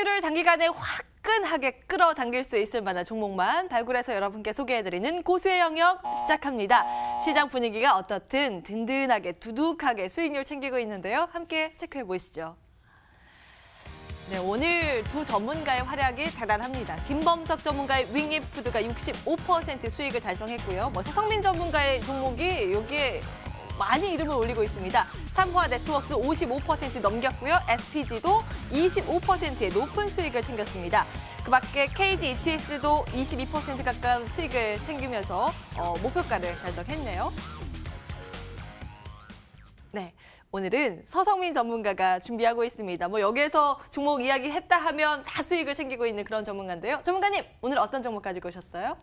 수익률을 단기간에 화끈하게 끌어당길 수 있을 만한 종목만 발굴해서 여러분께 소개해드리는 고수의 영역 시작합니다. 시장 분위기가 어떻든 든든하게 두둑하게 수익률 챙기고 있는데요. 함께 체크해 보시죠. 네, 오늘 두 전문가의 활약이 대단합니다. 김범석 전문가의 윙잎푸드가 65% 수익을 달성했고요. 서성민 전문가의 종목이 여기에 많이 이름을 올리고 있습니다. 삼화 네트웍스 55% 넘겼고요. SPG도 25%의 높은 수익을 챙겼습니다. 그밖에 KG ETS도 22% 가까운 수익을 챙기면서 목표가를 달성했네요. 네, 오늘은 서성민 전문가가 준비하고 있습니다. 여기에서 종목 이야기 했다 하면 다 수익을 챙기고 있는 그런 전문가인데요. 전문가님, 오늘 어떤 종목 가지고 오셨어요?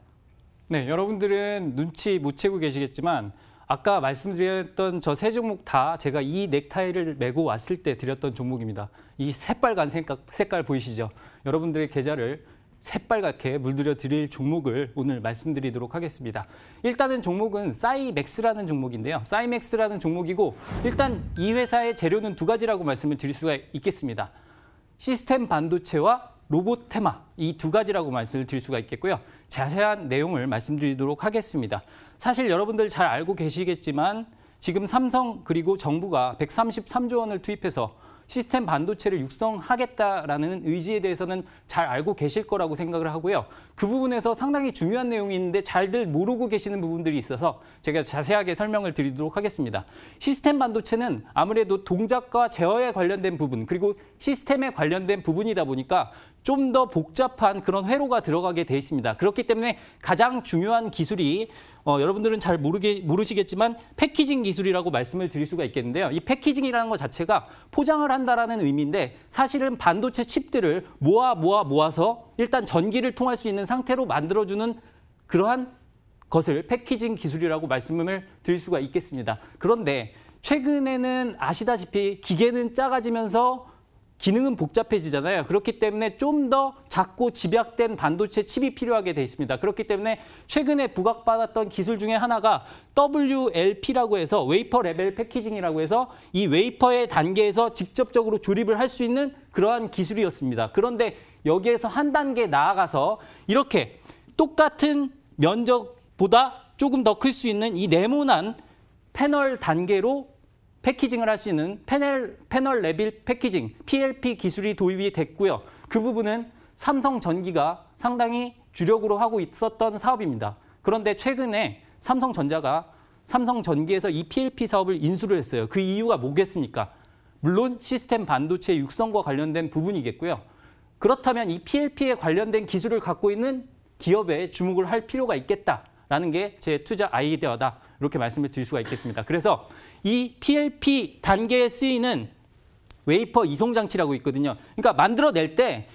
네, 여러분들은 눈치 못 채고 계시겠지만 아까 말씀드렸던 저 세 종목 다 제가 이 넥타이를 메고 왔을 때 드렸던 종목입니다. 이 새빨간 색깔 보이시죠? 여러분들의 계좌를 새빨갛게 물들여 드릴 종목을 오늘 말씀드리도록 하겠습니다. 일단은 종목은 싸이맥스라는 종목인데요. 싸이맥스라는 종목이고 일단 이 회사의 재료는 두 가지라고 말씀을 드릴 수가 있겠습니다. 시스템 반도체와 로봇 테마, 이 두 가지라고 말씀을 드릴 수가 있겠고요. 자세한 내용을 말씀드리도록 하겠습니다. 사실 여러분들 잘 알고 계시겠지만 지금 삼성 그리고 정부가 133조 원을 투입해서 시스템 반도체를 육성하겠다라는 의지에 대해서는 잘 알고 계실 거라고 생각을 하고요. 그 부분에서 상당히 중요한 내용이 있는데 잘들 모르고 계시는 부분들이 있어서 제가 자세하게 설명을 드리도록 하겠습니다. 시스템 반도체는 아무래도 동작과 제어에 관련된 부분, 그리고 시스템에 관련된 부분이다 보니까 좀 더 복잡한 그런 회로가 들어가게 돼 있습니다. 그렇기 때문에 가장 중요한 기술이 여러분들은 잘 모르시겠지만 패키징 기술이라고 말씀을 드릴 수가 있겠는데요. 이 패키징이라는 것 자체가 포장을 한다라는 의미인데 사실은 반도체 칩들을 모아서 일단 전기를 통할 수 있는 상태로 만들어주는 그러한 것을 패키징 기술이라고 말씀을 드릴 수가 있겠습니다. 그런데 최근에는 아시다시피 기계는 작아지면서 기능은 복잡해지잖아요. 그렇기 때문에 좀 더 작고 집약된 반도체 칩이 필요하게 돼 있습니다. 그렇기 때문에 최근에 부각받았던 기술 중에 하나가 WLP라고 해서 웨이퍼 레벨 패키징이라고 해서 이 웨이퍼의 단계에서 직접적으로 조립을 할 수 있는 그러한 기술이었습니다. 그런데 여기에서 한 단계 나아가서 이렇게 똑같은 면적보다 조금 더 클 수 있는 이 네모난 패널 단계로 패키징을 할 수 있는 패널 레벨 패키징, PLP 기술이 도입이 됐고요. 그 부분은 삼성전기가 상당히 주력으로 하고 있었던 사업입니다. 그런데 최근에 삼성전자가 삼성전기에서 이 PLP 사업을 인수를 했어요. 그 이유가 뭐겠습니까? 물론 시스템 반도체 육성과 관련된 부분이겠고요. 그렇다면 이 PLP에 관련된 기술을 갖고 있는 기업에 주목을 할 필요가 있겠다라는 게 제 투자 아이디어다. 이렇게 말씀을 드릴 수가 있겠습니다. 그래서 이 PLP 단계에 쓰이는 웨이퍼 이송 장치라고 있거든요. 그러니까 만들어낼 때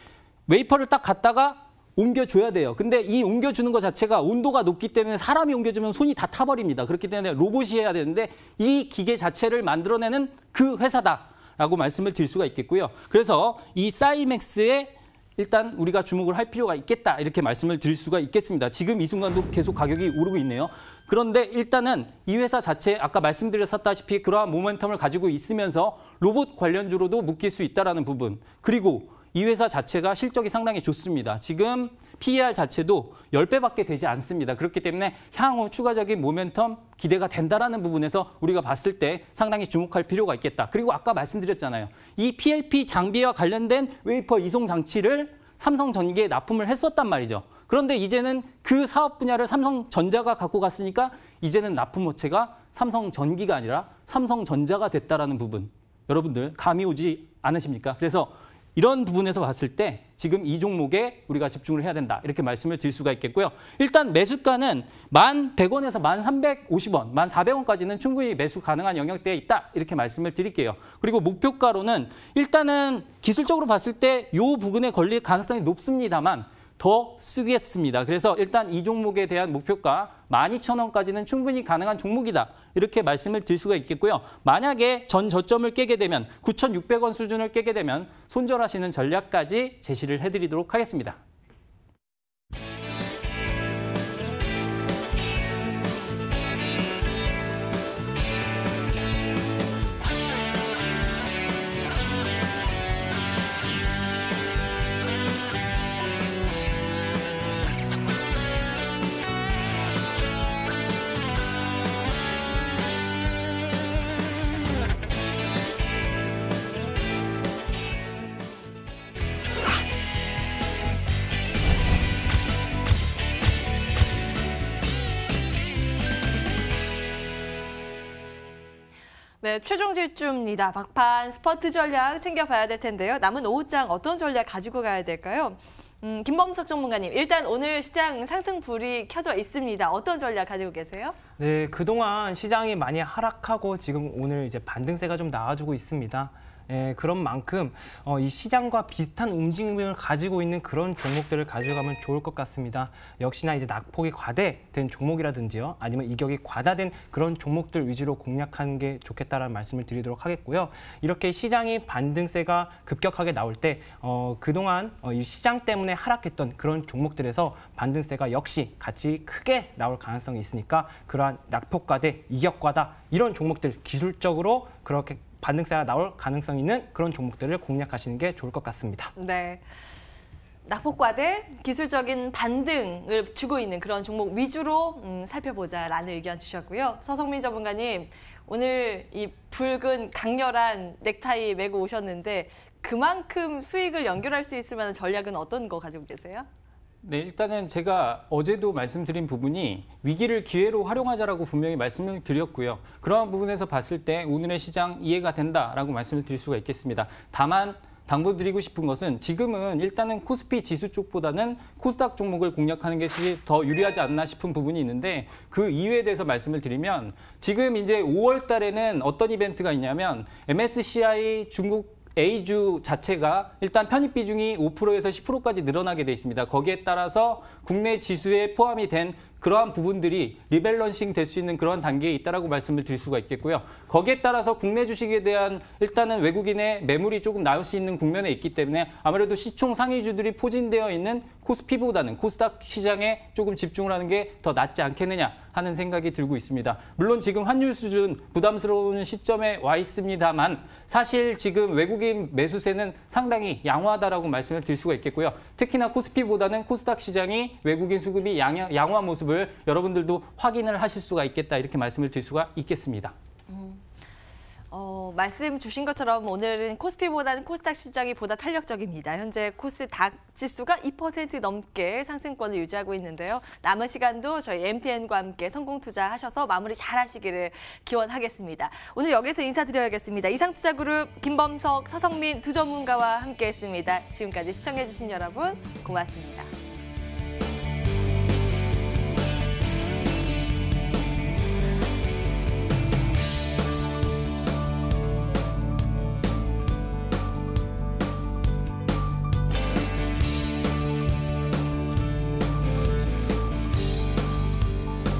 웨이퍼를 딱 갖다가 옮겨줘야 돼요. 근데 이 옮겨주는 것 자체가 온도가 높기 때문에 사람이 옮겨주면 손이 다 타버립니다. 그렇기 때문에 로봇이 해야 되는데 이 기계 자체를 만들어내는 그 회사다라고 말씀을 드릴 수가 있겠고요. 그래서 이 싸이맥스의 일단 우리가 주목을 할 필요가 있겠다 이렇게 말씀을 드릴 수가 있겠습니다. 지금 이 순간도 계속 가격이 오르고 있네요. 그런데 일단은 이 회사 자체 아까 말씀드렸다시피 그러한 모멘텀을 가지고 있으면서 로봇 관련주로도 묶일 수 있다는 부분, 그리고 이 회사 자체가 실적이 상당히 좋습니다. 지금 PER 자체도 10배밖에 되지 않습니다. 그렇기 때문에 향후 추가적인 모멘텀 기대가 된다라는 부분에서 우리가 봤을 때 상당히 주목할 필요가 있겠다. 그리고 아까 말씀드렸잖아요. 이 PLP 장비와 관련된 웨이퍼 이송 장치를 삼성전기에 납품을 했었단 말이죠. 그런데 이제는 그 사업 분야를 삼성전자가 갖고 갔으니까 이제는 납품 업체가 삼성전기가 아니라 삼성전자가 됐다라는 부분. 여러분들 감이 오지 않으십니까? 그래서 이런 부분에서 봤을 때 지금 이 종목에 우리가 집중을 해야 된다. 이렇게 말씀을 드릴 수가 있겠고요. 일단 매수가는 1,100원에서 1,350원, 1,400원까지는 충분히 매수 가능한 영역대에 있다. 이렇게 말씀을 드릴게요. 그리고 목표가로는 일단은 기술적으로 봤을 때 이 부근에 걸릴 가능성이 높습니다만 더 쓰겠습니다. 그래서 일단 이 종목에 대한 목표가 12,000원까지는 충분히 가능한 종목이다. 이렇게 말씀을 드릴 수가 있겠고요. 만약에 전 저점을 깨게 되면 9,600원 수준을 깨게 되면 손절하시는 전략까지 제시를 해드리도록 하겠습니다. 네, 최종 질주입니다. 막판 스퍼트 전략 챙겨봐야 될 텐데요. 남은 5호장 어떤 전략 가지고 가야 될까요? 김범석 전문가님, 일단 오늘 시장 상승불이 켜져 있습니다. 어떤 전략 가지고 계세요? 네, 그동안 시장이 많이 하락하고 지금 오늘 이제 반등세가 좀 나와주고 있습니다. 예, 그런 만큼 이 시장과 비슷한 움직임을 가지고 있는 그런 종목들을 가져가면 좋을 것 같습니다. 역시나 이제 낙폭이 과대된 종목이라든지요, 아니면 이격이 과다된 그런 종목들 위주로 공략하는 게 좋겠다라는 말씀을 드리도록 하겠고요. 이렇게 시장이 반등세가 급격하게 나올 때 그동안 이 시장 때문에 하락했던 그런 종목들에서 반등세가 역시 같이 크게 나올 가능성이 있으니까 그러한 낙폭 과대, 이격 과다 이런 종목들 기술적으로 그렇게 반등세가 나올 가능성 있는 그런 종목들을 공략하시는 게 좋을 것 같습니다. 네, 낙폭과대 기술적인 반등을 주고 있는 그런 종목 위주로 살펴보자라는 의견 주셨고요. 서성민 전문가님, 오늘 이 붉은 강렬한 넥타이 메고 오셨는데 그만큼 수익을 연결할 수 있을 만한 전략은 어떤 거 가지고 계세요? 네, 일단은 제가 어제도 말씀드린 부분이 위기를 기회로 활용하자라고 분명히 말씀을 드렸고요. 그러한 부분에서 봤을 때 오늘의 시장 이해가 된다라고 말씀을 드릴 수가 있겠습니다. 다만 당부드리고 싶은 것은 지금은 일단은 코스피 지수 쪽보다는 코스닥 종목을 공략하는 게 더 유리하지 않나 싶은 부분이 있는데, 그 이유에 대해서 말씀을 드리면 지금 이제 5월 달에는 어떤 이벤트가 있냐면 MSCI 중국 A주 자체가 일단 편입 비중이 5%에서 10%까지 늘어나게 돼 있습니다. 거기에 따라서 국내 지수에 포함이 된 그러한 부분들이 리밸런싱 될 수 있는 그런 단계에 있다라고 말씀을 드릴 수가 있겠고요. 거기에 따라서 국내 주식에 대한 일단은 외국인의 매물이 조금 나올 수 있는 국면에 있기 때문에 아무래도 시총 상위주들이 포진되어 있는 코스피보다는 코스닥 시장에 조금 집중을 하는 게 더 낫지 않겠느냐 하는 생각이 들고 있습니다. 물론 지금 환율 수준 부담스러운 시점에 와 있습니다만 사실 지금 외국인 매수세는 상당히 양호하다라고 말씀을 드릴 수가 있겠고요. 특히나 코스피보다는 코스닥 시장이 외국인 수급이 양호한 모습을 여러분들도 확인을 하실 수가 있겠다, 이렇게 말씀을 드릴 수가 있겠습니다. 말씀 주신 것처럼 오늘은 코스피보다는 코스닥 시장이 보다 탄력적입니다. 현재 코스닥 지수가 2% 넘게 상승권을 유지하고 있는데요. 남은 시간도 저희 MTN과 함께 성공 투자하셔서 마무리 잘 하시기를 기원하겠습니다. 오늘 여기서 인사드려야겠습니다. 이상투자그룹 김범석, 서성민 두 전문가와 함께했습니다. 지금까지 시청해주신 여러분 고맙습니다.